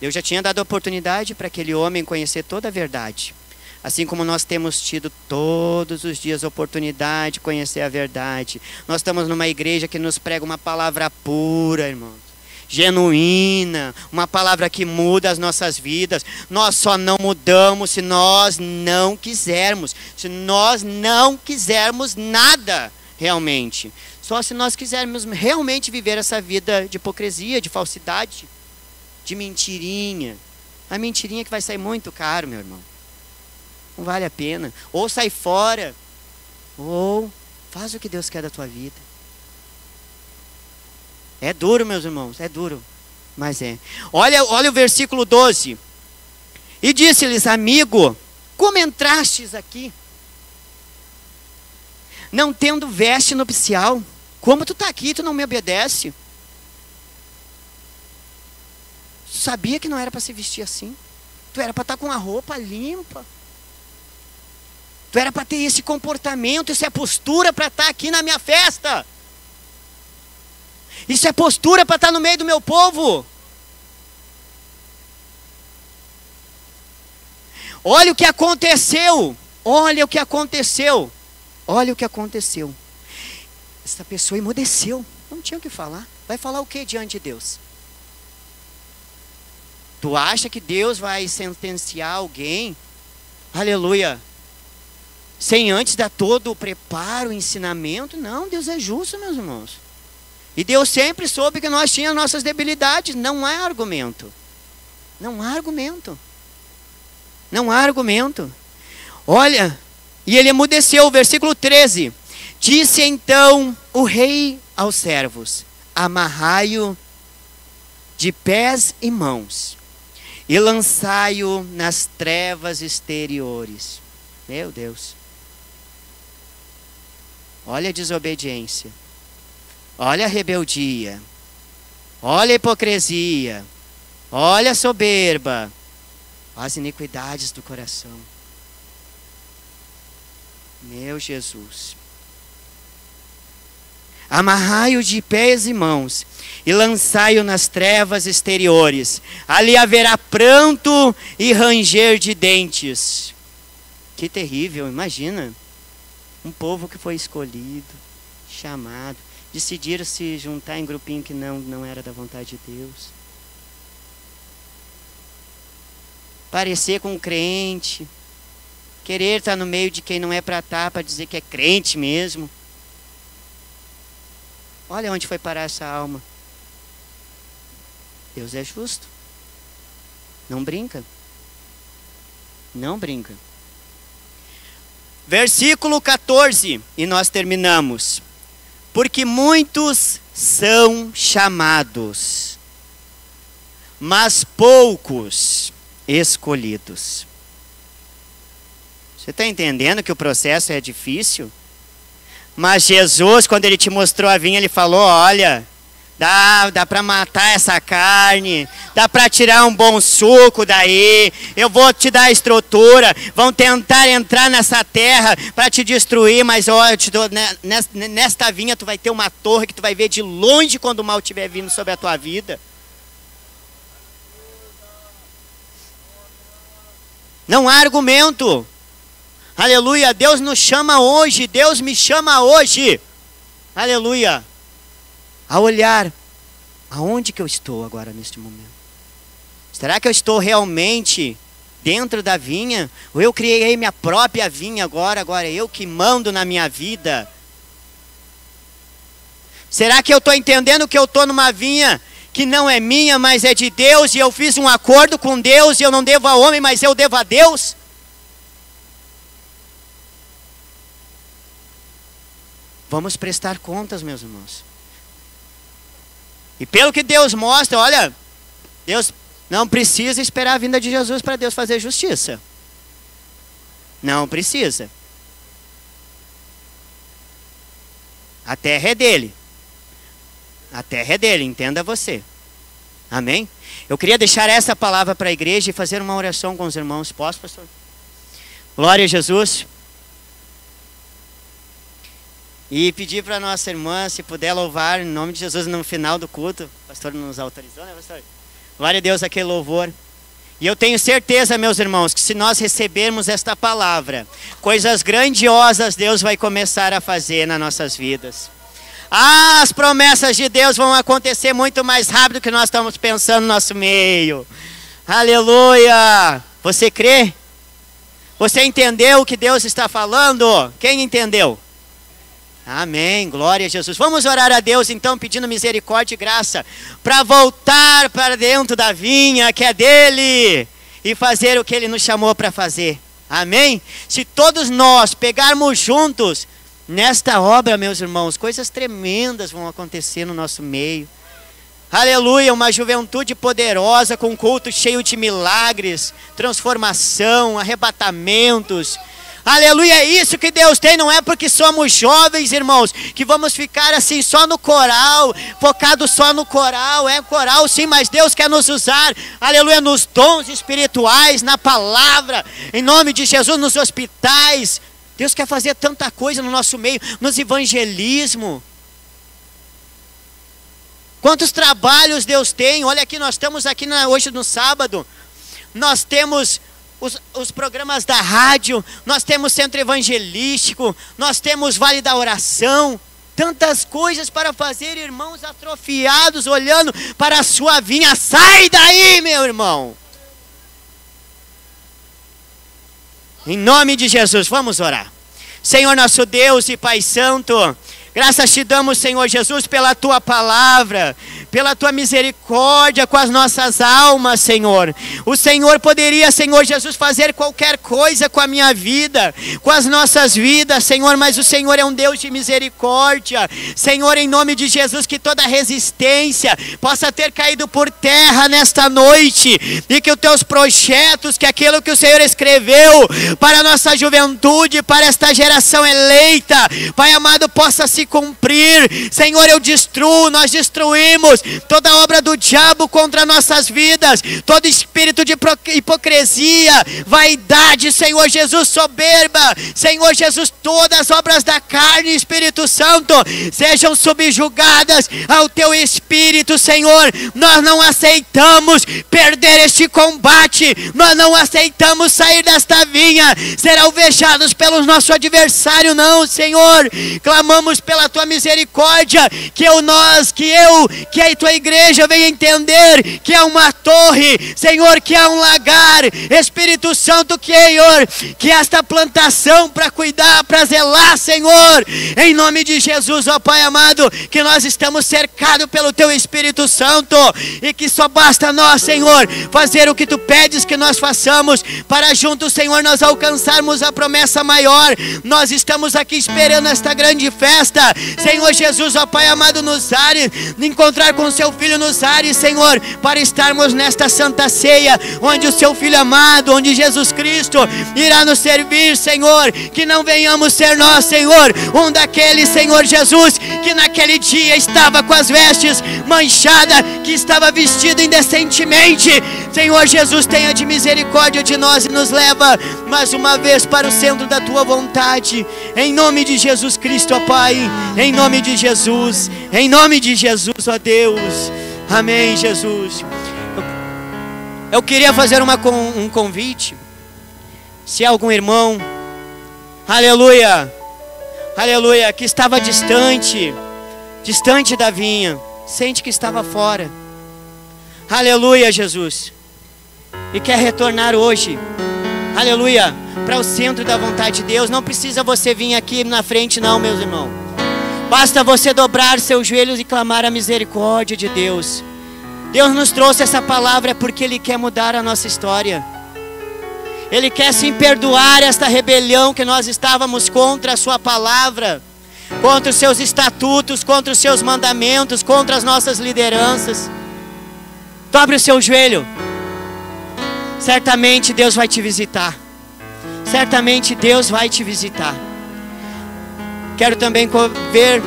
Deus já tinha dado oportunidade para aquele homem conhecer toda a verdade. Assim como nós temos tido todos os dias oportunidade de conhecer a verdade. Nós estamos numa igreja que nos prega uma palavra pura, irmãos. Genuína. Uma palavra que muda as nossas vidas. Nós só não mudamos se nós não quisermos. Se nós não quisermos nada realmente. Só se nós quisermos realmente viver essa vida de hipocrisia, de falsidade. De mentirinha. A mentirinha que vai sair muito caro, meu irmão. Não vale a pena. Ou sai fora, ou faz o que Deus quer da tua vida. É duro, meus irmãos, é duro. Mas é. Olha, olha o versículo doze. E disse-lhes, amigo, como entrastes aqui? Não tendo veste nupcial. Como tu está aqui, tu não me obedece? Sabia que não era para se vestir assim. Tu era para estar com a roupa limpa. Tu era para ter esse comportamento, isso é postura para estar aqui na minha festa. Isso é postura para estar no meio do meu povo. Olha o que aconteceu. Olha o que aconteceu. Olha o que aconteceu. Essa pessoa emudeceu. Não tinha o que falar. Vai falar o que diante de Deus? Tu acha que Deus vai sentenciar alguém? Aleluia. Sem antes dar todo o preparo, o ensinamento? Não, Deus é justo, meus irmãos. E Deus sempre soube que nós tínhamos nossas debilidades. Não há argumento. Não há argumento. Não há argumento. Olha, e ele emudeceu, versículo treze. Disse então o rei aos servos, amarrai-o de pés e mãos. E lançai-o nas trevas exteriores. Meu Deus. Olha a desobediência. Olha a rebeldia. Olha a hipocrisia. Olha a soberba. as iniquidades do coração. Meu Jesus. Amarrai-o de pés e mãos, e lançai-o nas trevas exteriores. Ali haverá pranto e ranger de dentes. Que terrível, imagina. Um povo que foi escolhido, chamado, decidiram se juntar em grupinho que não, não era da vontade de Deus. Parecer com um crente, querer estar no meio de quem não é para estar, para dizer que é crente mesmo. Olha onde foi parar essa alma. Deus é justo. Não brinca. Não brinca. Versículo quatorze, e nós terminamos. Porque muitos são chamados, mas poucos escolhidos. Você está entendendo que o processo é difícil? Mas Jesus, quando ele te mostrou a vinha, ele falou, olha, dá, dá para matar essa carne, dá para tirar um bom suco daí, eu vou te dar estrutura, vão tentar entrar nessa terra para te destruir, mas olha, eu te dou, nesta vinha tu vai ter uma torre que tu vai ver de longe quando o mal estiver vindo sobre a tua vida. Não há argumento. Aleluia, Deus nos chama hoje, Deus me chama hoje, aleluia, a olhar, aonde que eu estou agora neste momento? Será que eu estou realmente dentro da vinha? Ou eu criei minha própria vinha agora, agora eu que mando na minha vida? Será que eu estou entendendo que eu estou numa vinha que não é minha, mas é de Deus, e eu fiz um acordo com Deus, e eu não devo a homem, mas eu devo a Deus? Vamos prestar contas, meus irmãos. E pelo que Deus mostra, olha, Deus não precisa esperar a vinda de Jesus para Deus fazer justiça. Não precisa. A terra é dele. A terra é dele, entenda você. Amém? Eu queria deixar essa palavra para a igreja e fazer uma oração com os irmãos. Posso, pastor? Glória a Jesus. E pedir para nossa irmã, se puder louvar, em nome de Jesus, no final do culto. O pastor nos autorizou, né, pastor? Glória a Deus, aquele louvor. E eu tenho certeza, meus irmãos, que se nós recebermos esta palavra, coisas grandiosas Deus vai começar a fazer nas nossas vidas. Ah, as promessas de Deus vão acontecer muito mais rápido do que nós estamos pensando no nosso meio. Aleluia! Você crê? Você entendeu o que Deus está falando? Quem entendeu? Amém, glória a Jesus. Vamos orar a Deus então, pedindo misericórdia e graça para voltar para dentro da vinha que é dele e fazer o que ele nos chamou para fazer. Amém? Se todos nós pegarmos juntos nesta obra, meus irmãos, coisas tremendas vão acontecer no nosso meio. Aleluia, uma juventude poderosa, com um culto cheio de milagres, transformação, arrebatamentos. Aleluia, é isso que Deus tem, não é porque somos jovens, irmãos, que vamos ficar assim só no coral, focado só no coral, é coral sim, mas Deus quer nos usar, aleluia, nos dons espirituais, na palavra, em nome de Jesus, nos hospitais. Deus quer fazer tanta coisa no nosso meio, nos evangelismo. Quantos trabalhos Deus tem, olha aqui, nós estamos aqui na, hoje no sábado, nós temos... Os, os programas da rádio, nós temos centro evangelístico, nós temos Vale da Oração, tantas coisas para fazer, irmãos atrofiados, olhando para a sua vinha. Sai daí, meu irmão! Em nome de Jesus, vamos orar. Senhor nosso Deus e Pai Santo, graças te damos, Senhor Jesus, pela tua palavra, pela tua misericórdia com as nossas almas, Senhor. O Senhor poderia, Senhor Jesus, fazer qualquer coisa com a minha vida, com as nossas vidas, Senhor, mas o Senhor é um Deus de misericórdia. Senhor, em nome de Jesus, que toda resistência possa ter caído por terra nesta noite e que os teus projetos, que aquilo que o Senhor escreveu para a nossa juventude, para esta geração eleita, Pai amado, possa se se cumprir. Senhor, eu destruo, nós destruímos toda obra do diabo contra nossas vidas, todo espírito de hipocrisia, vaidade, Senhor Jesus, soberba, Senhor Jesus, todas as obras da carne, Espírito Santo, sejam subjugadas ao Teu Espírito, Senhor. Nós não aceitamos perder este combate, nós não aceitamos sair desta vinha, serão vejados pelo nosso adversário, não, Senhor. Clamamos pela Tua misericórdia, que eu, nós, que eu, que a Tua igreja venha entender que há uma torre, Senhor, que há um lagar, Espírito Santo, que, Senhor, que esta plantação para cuidar, para zelar, Senhor, em nome de Jesus, ó Pai amado, que nós estamos cercados pelo Teu Espírito Santo, e que só basta nós, Senhor, fazer o que Tu pedes que nós façamos, para juntos, Senhor, nós alcançarmos a promessa maior. Nós estamos aqui esperando esta grande festa, Senhor Jesus, ó Pai amado, nos ares, encontrar com o Seu Filho nos ares, Senhor, para estarmos nesta Santa Ceia, onde o Seu Filho amado, onde Jesus Cristo irá nos servir, Senhor. Que não venhamos ser nós, Senhor, um daqueles, Senhor Jesus, que naquele dia estava com as vestes manchadas, que estava vestido indecentemente. Senhor Jesus, tenha de misericórdia de nós e nos leva mais uma vez para o centro da Tua vontade, em nome de Jesus Cristo, ó Pai, em nome de Jesus, em nome de Jesus, ó Deus, amém. Jesus, eu queria fazer uma, um convite. Se algum irmão, aleluia, aleluia, que estava distante, distante da vinha, sente que estava fora, aleluia, Jesus, e quer retornar hoje, aleluia, para o centro da vontade de Deus, não precisa você vir aqui na frente não, meus irmãos, basta você dobrar seus joelhos e clamar a misericórdia de Deus. Deus nos trouxe essa palavra porque Ele quer mudar a nossa história. Ele quer sim perdoar esta rebelião que nós estávamos contra a Sua palavra, contra os Seus estatutos, contra os Seus mandamentos, contra as nossas lideranças. Dobre o seu joelho. Certamente Deus vai te visitar. Certamente Deus vai te visitar. Quero também ver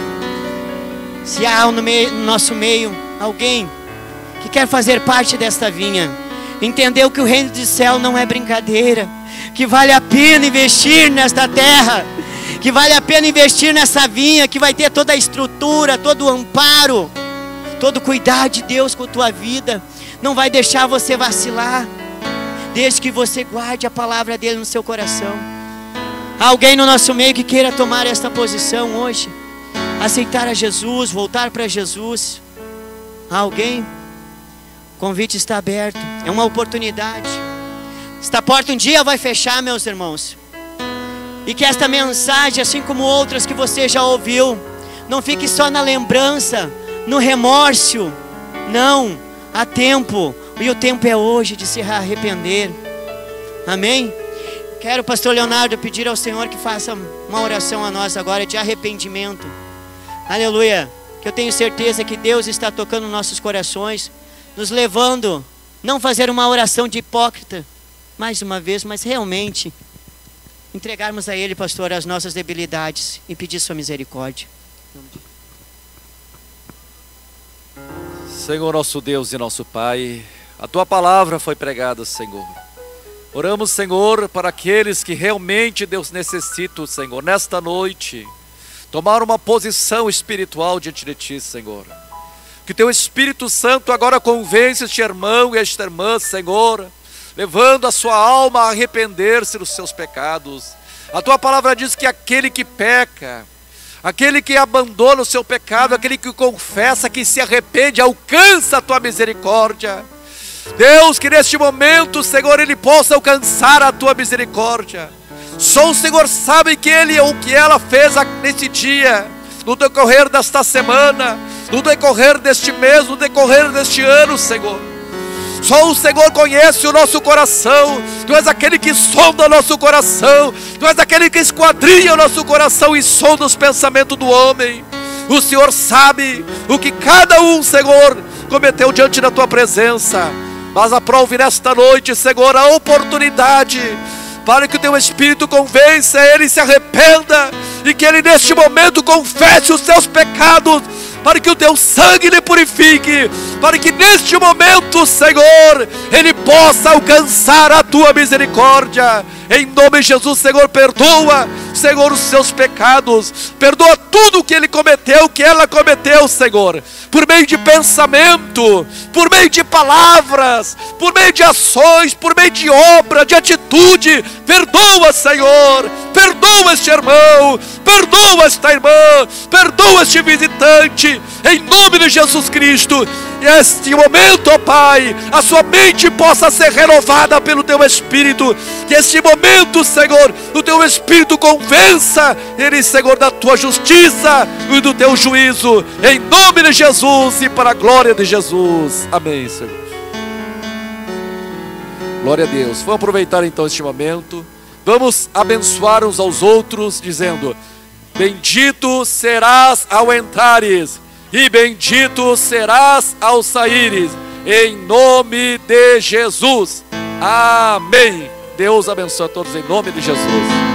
se há no, meio, no nosso meio alguém que quer fazer parte desta vinha. Entendeu que o reino do céu não é brincadeira, que vale a pena investir nesta terra, que vale a pena investir nessa vinha, que vai ter toda a estrutura, todo o amparo, todo o cuidado de Deus com a tua vida, não vai deixar você vacilar, desde que você guarde a palavra dele no seu coração. Há alguém no nosso meio que queira tomar esta posição hoje, aceitar a Jesus, voltar para Jesus? Há alguém? O convite está aberto, é uma oportunidade. Esta porta um dia vai fechar, meus irmãos. E que esta mensagem, assim como outras que você já ouviu, não fique só na lembrança, no remorso. Não, há tempo, e o tempo é hoje de se arrepender. Amém? Quero, pastor Leonardo, pedir ao Senhor que faça uma oração a nós agora de arrependimento. Aleluia, que eu tenho certeza que Deus está tocando nossos corações, nos levando, não fazer uma oração de hipócrita, mais uma vez, mas realmente entregarmos a Ele, pastor, as nossas debilidades e pedir Sua misericórdia. Senhor nosso Deus e nosso Pai, a Tua palavra foi pregada, Senhor. Oramos, Senhor, para aqueles que realmente, Deus, necessitam, Senhor, nesta noite, tomar uma posição espiritual diante de Ti, Senhor. Que o Teu Espírito Santo agora convence este irmão e esta irmã, Senhor, levando a sua alma a arrepender-se dos seus pecados. A Tua palavra diz que aquele que peca, aquele que abandona o seu pecado, aquele que confessa, que se arrepende, alcança a Tua misericórdia. Deus, que neste momento, Senhor, ele possa alcançar a Tua misericórdia. Só o Senhor sabe que ele ou que ela fez nesse dia, no decorrer desta semana, no decorrer deste mês, no decorrer deste ano, Senhor. Só o Senhor conhece o nosso coração. Tu és aquele que sonda o nosso coração. Tu és aquele que esquadrinha o nosso coração e sonda os pensamentos do homem. O Senhor sabe o que cada um, Senhor, cometeu diante da Tua presença. Mas aprove nesta noite, Senhor, a oportunidade para que o Teu Espírito convença ele e se arrependa e que ele neste momento confesse os seus pecados, para que o teu sangue lhe purifique, para que neste momento, Senhor, ele possa alcançar a tua misericórdia. Em nome de Jesus, Senhor, perdoa, Senhor, os seus pecados, perdoa tudo que ele cometeu, que ela cometeu, Senhor, por meio de pensamento, por meio de palavras, por meio de ações, por meio de obra, de atitude. Perdoa, Senhor, perdoa este irmão, perdoa esta irmã, perdoa este visitante, em nome de Jesus Cristo. Neste momento, ó Pai, a sua mente possa ser renovada pelo teu Espírito, que este momento, Senhor, o teu Espírito convença ele, Senhor, da tua justiça e do teu juízo, em nome de Jesus e para a glória de Jesus. Amém, Senhor. Glória a Deus. Vamos aproveitar então este momento, vamos abençoar uns aos outros, dizendo: bendito serás ao entrares e bendito serás ao saíres, em nome de Jesus. Amém. Deus abençoe a todos em nome de Jesus.